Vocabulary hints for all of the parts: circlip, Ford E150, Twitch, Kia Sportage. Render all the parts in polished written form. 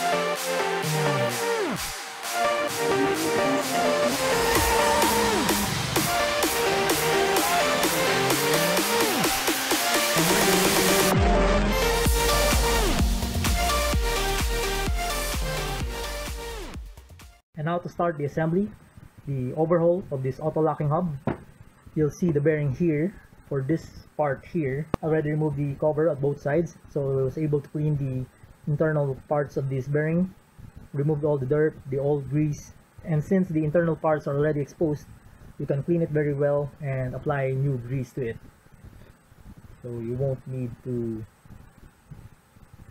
And now to start the assembly, the overhaul of this auto locking hub. You'll see the bearing here. For this part here, I already removed the cover at both sides, so I was able to clean the internal parts of this bearing, removed all the dirt, the old grease, and since the internal parts are already exposed, you can clean it very well and apply new grease to it. So you won't need to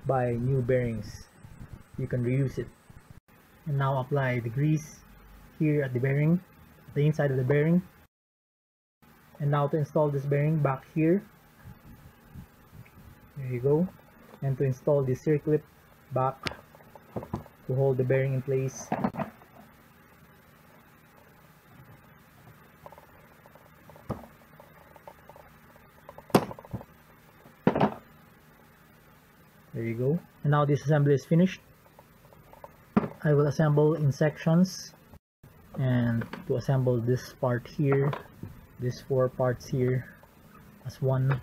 buy new bearings, you can reuse it. And now apply the grease here at the bearing, the inside of the bearing. And now to install this bearing back here, there you go. And to install the circlip back to hold the bearing in place. There you go. And now this assembly is finished. I will assemble in sections, and to assemble this part here, these four parts here as one.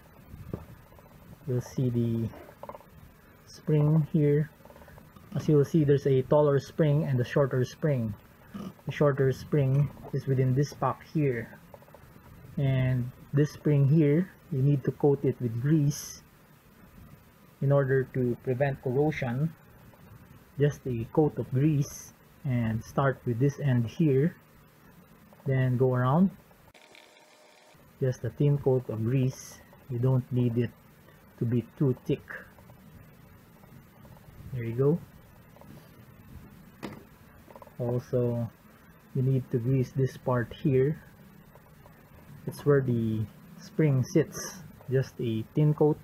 You'll see the spring here. As you will see, there's a taller spring and a shorter spring. The shorter spring is within this pack here, and this spring here, you need to coat it with grease in order to prevent corrosion. Just a coat of grease, and start with this end here, then go around. Just a thin coat of grease, you don't need it to be too thick. There you go. Also, you need to grease this part here. It's where the spring sits. Just a thin coat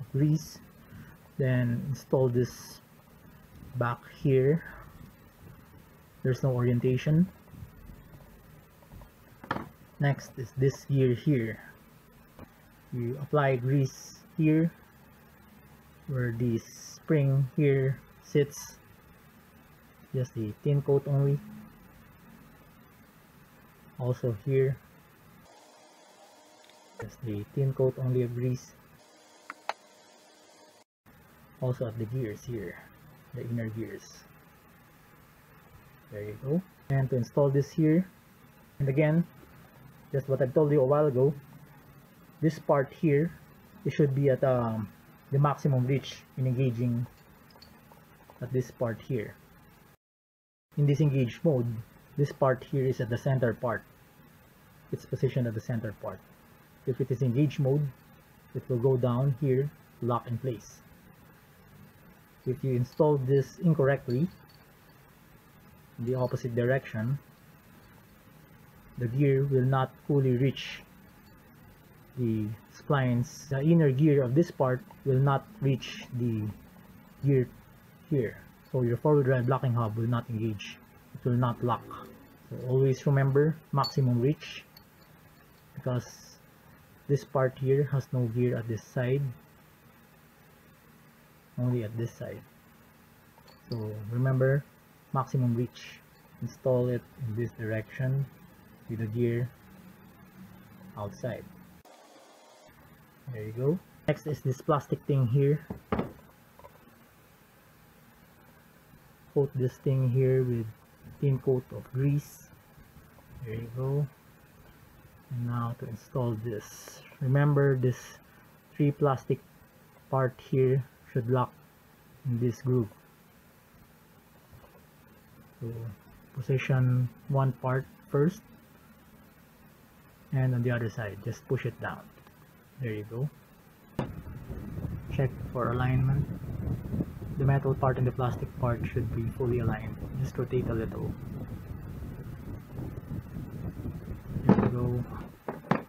of grease. Then install this back here. There's no orientation. Next is this gear here. You apply grease here where the spring here sits. Just a thin coat only. Also here, just a thin coat only of grease. Also at the gears here, the inner gears. There you go. And to install this here, and again, just what I told you a while ago, this part here, it should be at the maximum reach in engaging at this part here. In disengage mode, this part here is at the center part. It's positioned at the center part. If it is engage mode, it will go down here to lock in place. If you install this incorrectly, in the opposite direction, the gear will not fully reach the splines. The inner gear of this part will not reach the gear here. So your four-wheel drive locking hub will not engage. It will not lock. So always remember maximum reach, because this part here has no gear at this side. Only at this side. So remember maximum reach. Install it in this direction. With the gear outside. There you go. Next is this plastic thing here. Coat this thing here with thin coat of grease. There you go. And now to install this. Remember, this three plastic part here should lock in this groove. So position one part first. And on the other side, just push it down. There you go. Check for alignment. The metal part and the plastic part should be fully aligned. Just rotate a little. There you go.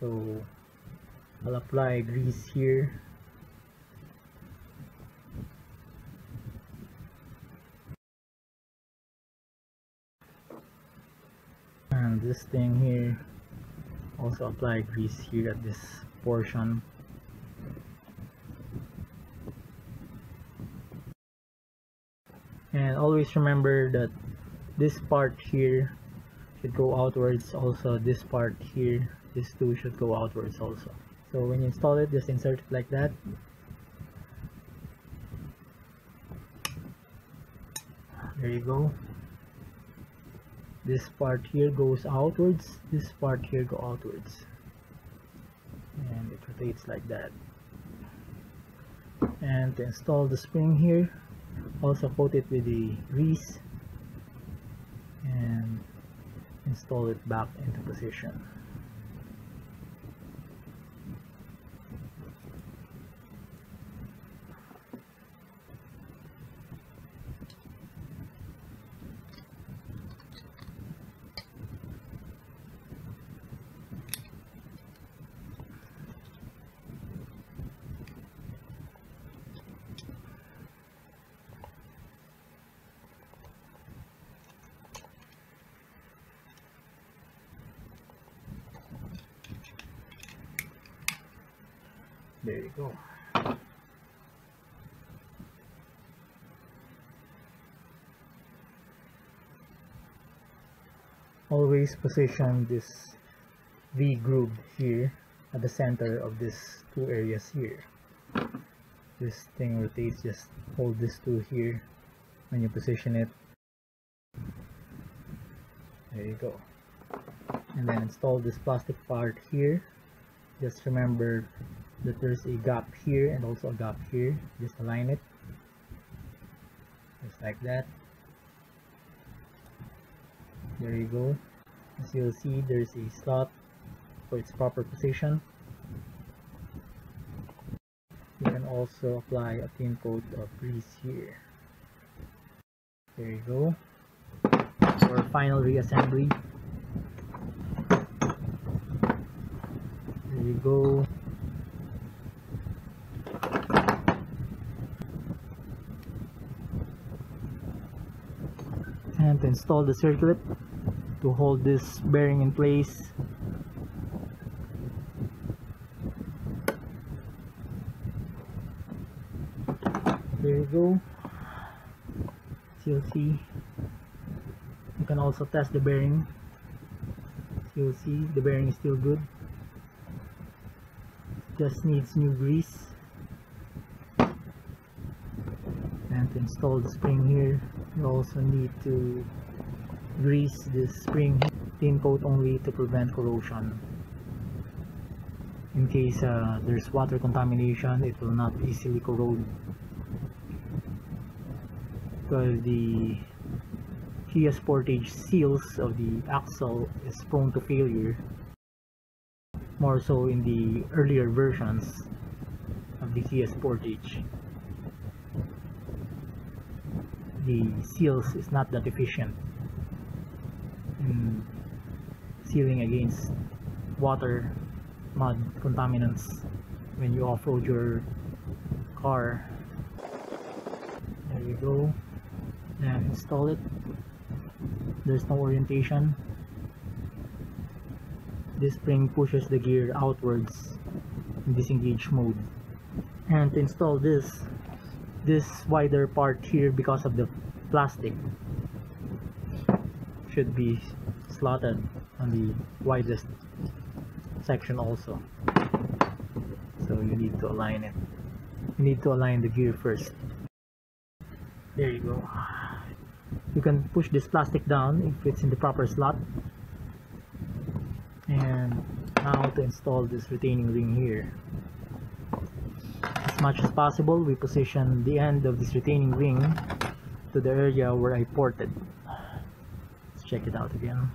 So I'll apply grease here. This thing here, also apply grease here at this portion. And always remember that this part here should go outwards also. This part here, this two should go outwards also. So when you install it, just insert it like that. There you go. This part here goes outwards, this part here go outwards, and it rotates like that. And to install the spring here, also coat it with the grease and install it back into position. There you go. Always position this V groove here at the center of these two areas here. This thing rotates, just hold this two here when you position it. There you go. And then install this plastic part here. Just remember that there's a gap here and also a gap here. Just align it just like that. There you go. As you'll see, there's a slot for its proper position. You can also apply a thin coat of grease here. There you go. For final reassembly, there you go. And to install the circlip to hold this bearing in place, there you go. As you'll see, you can also test the bearing. As you'll see, the bearing is still good, just needs new grease. And to install the spring here, you also need to grease this spring, thin coat only to prevent corrosion. In case there's water contamination, it will not easily corrode, because the Kia Sportage seals of the axle is prone to failure, more so in the earlier versions of the Kia Sportage. The seals is not that efficient in sealing against water, mud, contaminants when you off-road your car. There you go. And install it. There's no orientation. This spring pushes the gear outwards in disengage mode. And to install this wider part here, because of the plastic, should be slotted on the widest section also. So you need to align it. You need to align the gear first. There you go. You can push this plastic down if it's in the proper slot. And now to install this retaining ring here. As much as possible, we position the end of this retaining ring to the area where I ported. Let's check it out again.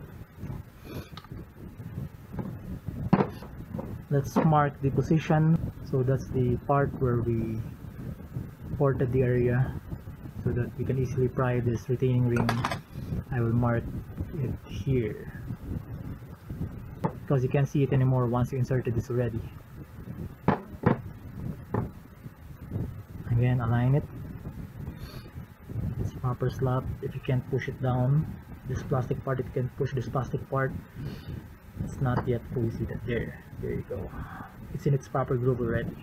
Let's mark the position. So that's the part where we ported the area, so that we can easily pry this retaining ring. I will mark it here, because you can't see it anymore once you inserted this already. Again, align it. It's proper slot. If you can't push it down, this plastic part, if you can push this plastic part, it's not yet posted there. There you go. It's in its proper groove already.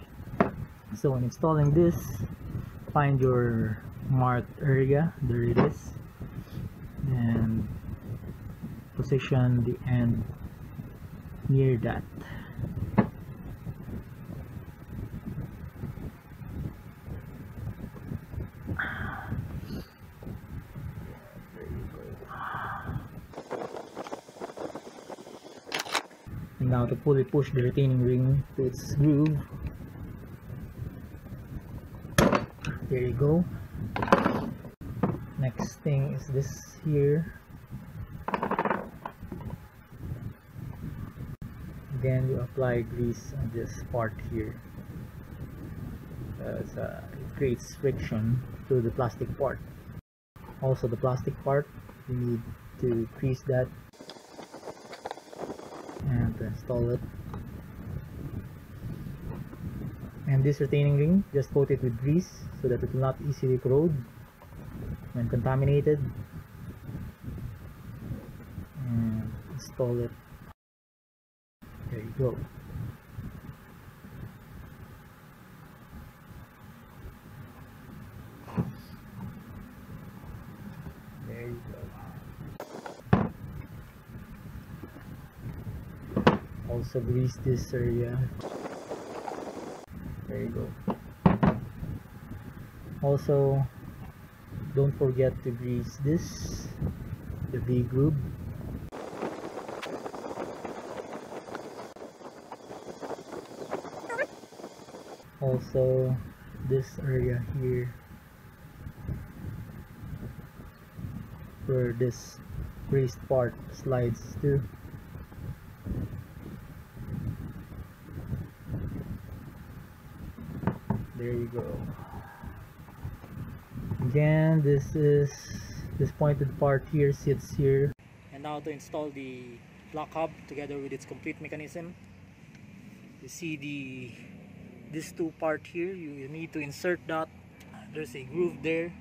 So when installing this, find your marked area, there it is, and position the end near that. And now to fully push the retaining ring to its groove, there you go. Next thing is this here. Again, we apply grease on this part here. It creates friction to the plastic part. Also, the plastic part, we need to grease that and install it. And this retaining ring, just coat it with grease so that it will not easily corrode when contaminated, and install it. There you go. There you go. Also grease this area. There you go. Also, don't forget to grease this, the V groove. Also, this area here where this greased part slides to. There you go. Again, this pointed part here sits here. And now to install the lock hub together with its complete mechanism. You see this two part here, you need to insert that. There's a groove there,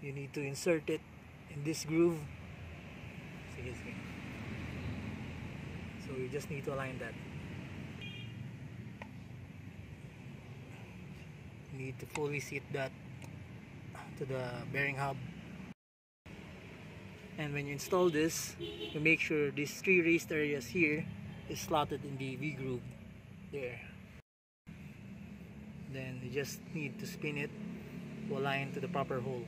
you need to insert it in this groove. So you just need to align that. You need to fully seat that to the bearing hub. And when you install this, you make sure these three raised areas here is slotted in the V groove there. Then you just need to spin it to align to the proper hole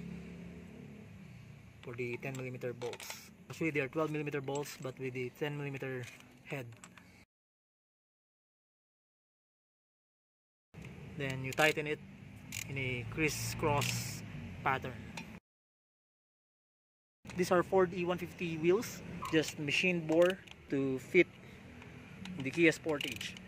for the 10mm bolts. Actually, they are 12mm bolts, but with the 10mm head. Then you tighten it in a crisscross pattern. These are Ford E150 wheels, just machine bore to fit the Kia Sportage.